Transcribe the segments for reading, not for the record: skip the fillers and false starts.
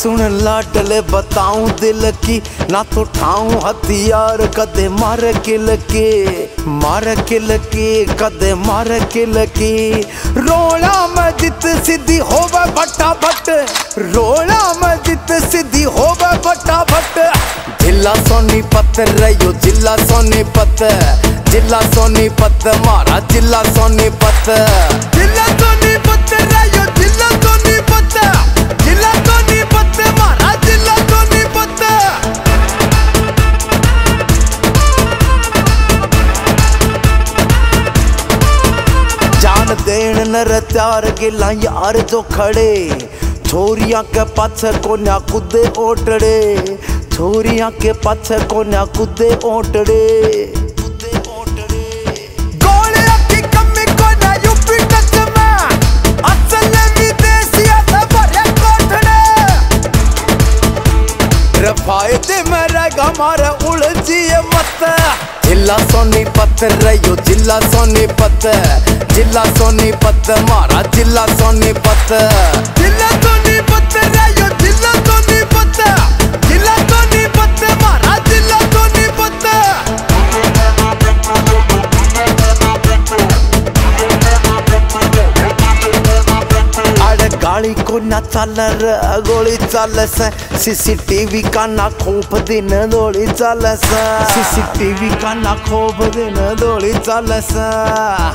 सुन लाडले बताऊं दिल की ना तो ठाऊं हथियार कदे मार किल के मार किल के कदे मार किल के। रोड़ा में जित सीधी होवे फटाफट रोड़ा में जित सीधी होवे फटाफट। जिला सोनीपत रहियो जिला सोनीपत जिला सोनीपत मारा जिला सोनीपत जिला सोनीपत रहियो जिला सोनीपत जिला सोनीपत मारा जिला सोनीपत। जान देन नर त्यार गिला यार जो खड़े छोरिया के पाछ कोन्या कुदे ओटड़े छोरिया के पाछ कोन्या कुदे ओटड़े। मारा उलझिए मत जिला सोनीपत रहियो जिला सोनीपत मारा जिला सोनीपत जिला सोनीपत रहियो जिला सोनीपत मारा जिला सोनीपत। अरे गाड़ी को ना चालर गोली चाल से सीसीटीवी का ना खोप दिन दौड़ी चाल सा सीसीटीवी का ना खोप दिन दौड़ी चाल सा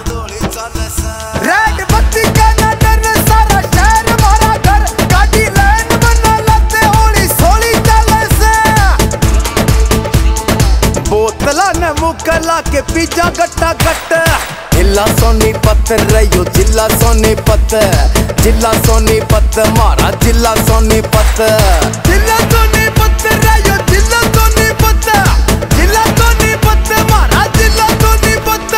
दौड़ी चाल सा। रेड बत्ती का ना डर सारा शहर मारा घर गाड़ी लाइन बना लाते होली सोली चाल सा। बोतला ने मुकला के पिज्जा गट्टा गट। जिला सोनीपत जिला सोनीपत मारा जिला सोनीपत जिला सोनीपत रहियो जिला सोनीपत मारा जिला सोनीपत।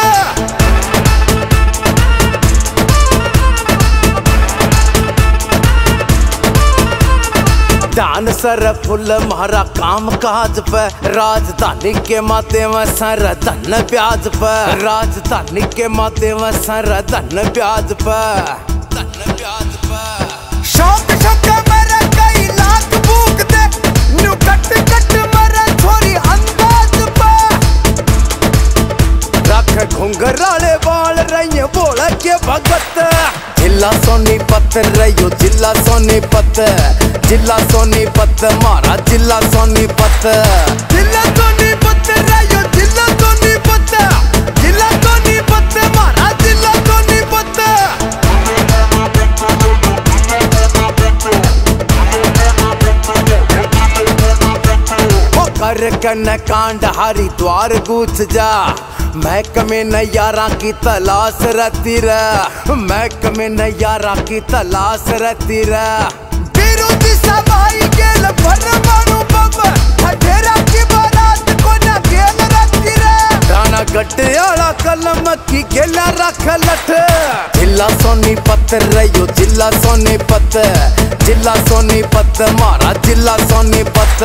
दान सर फुल मारा काम काज पे राजधानी के माते में सर धन प्याज पे राजधानी के माते में सर धन प्याज पे धन प्याज पे। शौक शौक मेरा कई लाख भूख दे न्यू कट कट मेरा थोड़ी अंदाज पे। रख घुंघराले बाल रही बोल के भगत। जिला सोनीपत मारा जिला सोनीपत जिला सोनीपत रहियो जिला सोनीपत मारा जिला सोनीपत। कर कन कांड हरिद्वार घुस जा महकमे नैयारा की तलाश रहती रह महकमे नैयारा की तलाश रहती रह। विरोधी सभाई गेल भर मारू बम हटेरा की बारात को ना गेल रहती रह राणा गटियाला कलम की गेला रख लठ। जिला सोनीपत मारा जिला सोनीपत